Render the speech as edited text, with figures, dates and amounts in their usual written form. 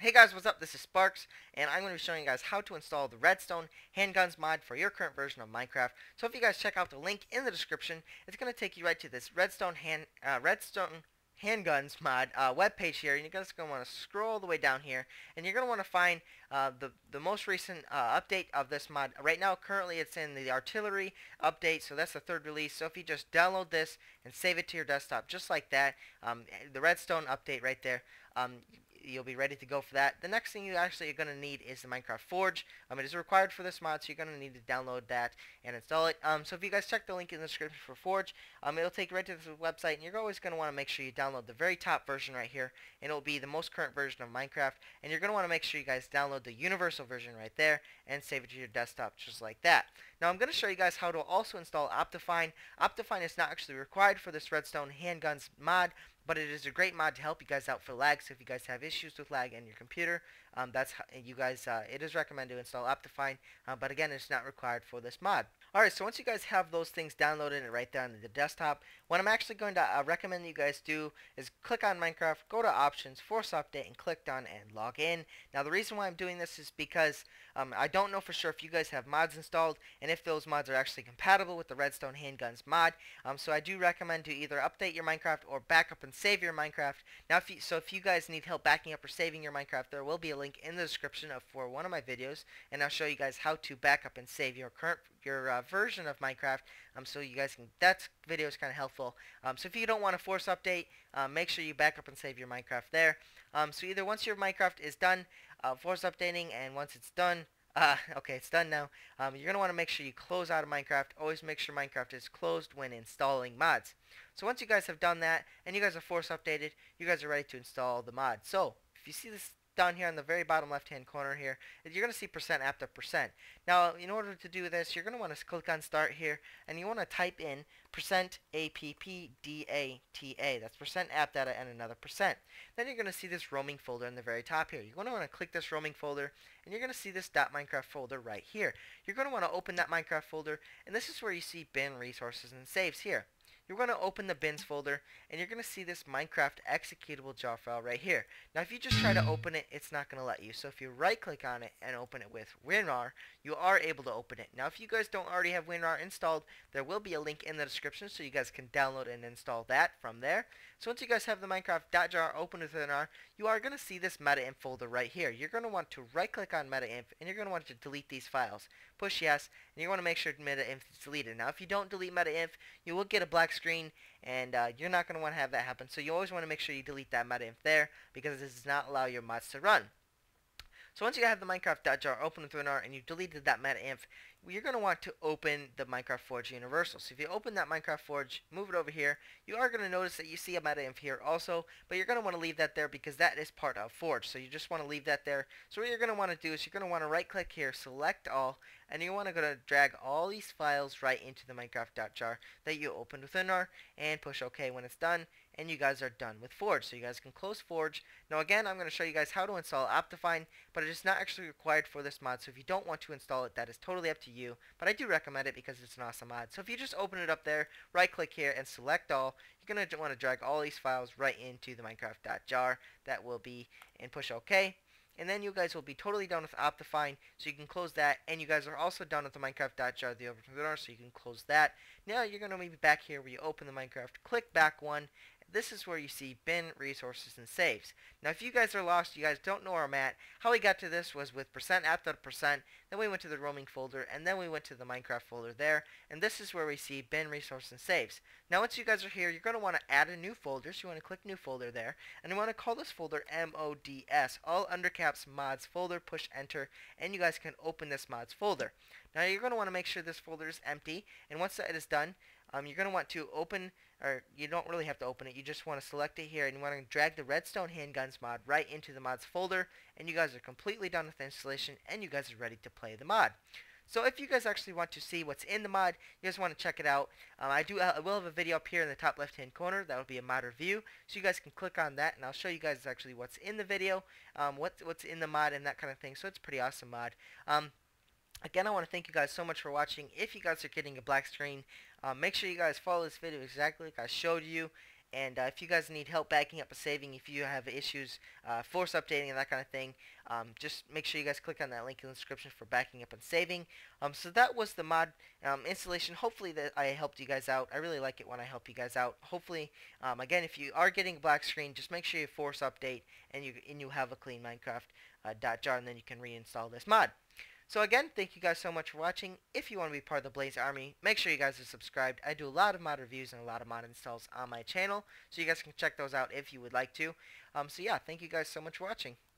Hey guys, what's up? This is Sparks, and I'm going to be showing you guys how to install the Redstone Handguns mod for your current version of Minecraft. So if you guys check out the link in the description, it's going to take you right to this Redstone Handguns mod webpage here, and you're just going to want to scroll all the way down here, and you're going to want to find the most recent update of this mod. Right now, currently, it's in the artillery update, so that's the third release. So if you just download this and save it to your desktop, just like that, the Redstone update right there. You'll be ready to go for that. The next thing you actually are going to need is the Minecraft Forge. It is required for this mod, so you're going to need to download that and install it. So if you guys check the link in the description for Forge, it'll take you right to this website, and you're always going to want to make sure you download the very top version right here, and it'll be the most current version of Minecraft, and you're going to want to make sure you guys download the universal version right there and save it to your desktop just like that. Now I'm going to show you guys how to also install Optifine. Optifine is not actually required for this Redstone Handguns mod, but it is a great mod to help you guys out for lag. So if you guys have issues with lag in your computer, that's how you guys, it is recommended to install Optifine, but again, it's not required for this mod. Alright, so once you guys have those things downloaded and right there on the desktop, what I'm actually going to recommend that you guys do is click on Minecraft, go to Options, Force Update, and click on and log in. Now the reason why I'm doing this is because I don't know for sure if you guys have mods installed and if those mods are actually compatible with the Redstone Handguns mod. So I do recommend to either update your Minecraft or back up and save your Minecraft. Now, if you guys need help backing up or saving your Minecraft, there will be a link in the description for one of my videos, and I'll show you guys how to back up and save your current version of Minecraft, so you guys can, that video is kind of helpful. So if you don't want to force update, make sure you back up and save your Minecraft there. So either once your Minecraft is done force updating, and once it's done, okay, it's done now, you're going to want to make sure you close out of Minecraft. Always make sure Minecraft is closed when installing mods. So once you guys have done that and you guys are force updated, you guys are ready to install the mod. So if you see this down here on the very bottom left hand corner here, you're going to see %apt-up%. Now in order to do this, you're going to want to click on start here, and you want to type in %appdata. That's %appdata and another %. Then you're going to see this roaming folder in the very top here. You're going to want to click this roaming folder, and you're going to see this .minecraft folder right here. You're going to want to open that Minecraft folder, and this is where you see bin, resources, and saves here. You're going to open the bins folder, and you're going to see this Minecraft executable jar file right here. Now if you just try to open it, it's not going to let you. So if you right click on it and open it with WinRAR, you are able to open it. Now if you guys don't already have WinRAR installed, there will be a link in the description so you guys can download and install that from there. So once you guys have the Minecraft.jar open with WinRAR, you are going to see this metainf folder right here. You're going to want to right click on metainf, and you're going to want to delete these files. Push yes, and you want to make sure metainf is deleted. Now if you don't delete metainf, you will get a black screen, and you're not going to want to have that happen, so you always want to make sure you delete that metainf there, because this does not allow your mods to run. So once you have the Minecraft.jar open with WinRAR and you deleted that metainf, you're going to want to open the Minecraft Forge Universal. So if you open that Minecraft Forge, move it over here, you are going to notice that you see a metainf here also, but you're going to want to leave that there because that is part of Forge, so you just want to leave that there. So what you're going to want to do is you're going to want to right click here, select all, and you want to go to drag all these files right into the Minecraft.jar that you opened with WinRAR, and push OK when it's done, and you guys are done with Forge. So you guys can close Forge. Now again, I'm going to show you guys how to install Optifine, but it is not actually required for this mod, so if you don't want to install it, that is totally up to you, but I do recommend it because it's an awesome mod. So if you just open it up there, right click here and select all, you're going to want to drag all these files right into the Minecraft.jar that will be, and push OK. And then you guys will be totally done with Optifine, so you can close that, and you guys are also done with the Minecraft.jar, the overflow, so you can close that. Now you're going to be back here where you open the Minecraft, click back one. This is where you see bin, resources, and saves. Now if you guys are lost, you guys don't know where I'm at, how we got to this was with %apt-up%, then we went to the roaming folder, and then we went to the Minecraft folder there, and this is where we see bin, resources, and saves. Now once you guys are here, you're going to want to add a new folder, so you want to click new folder there, and you want to call this folder MODS, all under caps mods folder, push enter, and you guys can open this mods folder. Now you're going to want to make sure this folder is empty, and once that is done, you're going to want to open, or you don't really have to open it, you just want to select it here, and you want to drag the Redstone Handguns mod right into the mods folder, and you guys are completely done with the installation, and you guys are ready to play the mod. So if you guys actually want to see what's in the mod, you guys want to check it out, I will have a video up here in the top left hand corner that will be a mod review, so you guys can click on that, and I'll show you guys actually what's in the video, what's in the mod and that kind of thing. So it's a pretty awesome mod. Again, I want to thank you guys so much for watching. If you guys are getting a black screen, make sure you guys follow this video exactly like I showed you, And if you guys need help backing up a saving, if you have issues force updating and that kind of thing, just make sure you guys click on that link in the description for backing up and saving. So that was the mod installation. Hopefully that I helped you guys out. I really like it when I help you guys out. Hopefully, again, if you are getting a black screen, just make sure you force update and you have a clean Minecraft .jar, and then you can reinstall this mod. So again, thank you guys so much for watching. If you want to be part of the Blaze Army, make sure you guys are subscribed. I do a lot of mod reviews and a lot of mod installs on my channel, so you guys can check those out if you would like to. So yeah, thank you guys so much for watching.